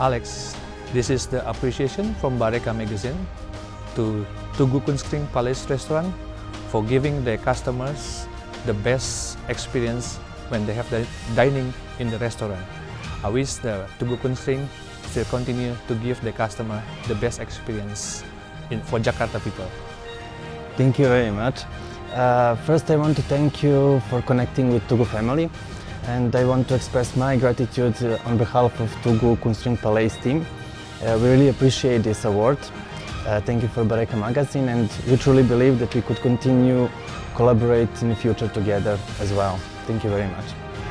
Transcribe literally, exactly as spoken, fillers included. Alex, this is the appreciation from Bareca magazine to Tugu Kunstkring Palace restaurant for giving their customers the best experience when they have the dining in the restaurant. I wish the Tugu Kunstkring still continue to give the customer the best experience in, for Jakarta people. Thank you very much. Uh, first, I want to thank you for connecting with Tugu family, and I want to express my gratitude on behalf of Tugu Kunstkring Paleis team. Uh, we really appreciate this award. Uh, thank you for Bareca magazine, and we truly believe that we could continue collaborate in the future together as well. Thank you very much.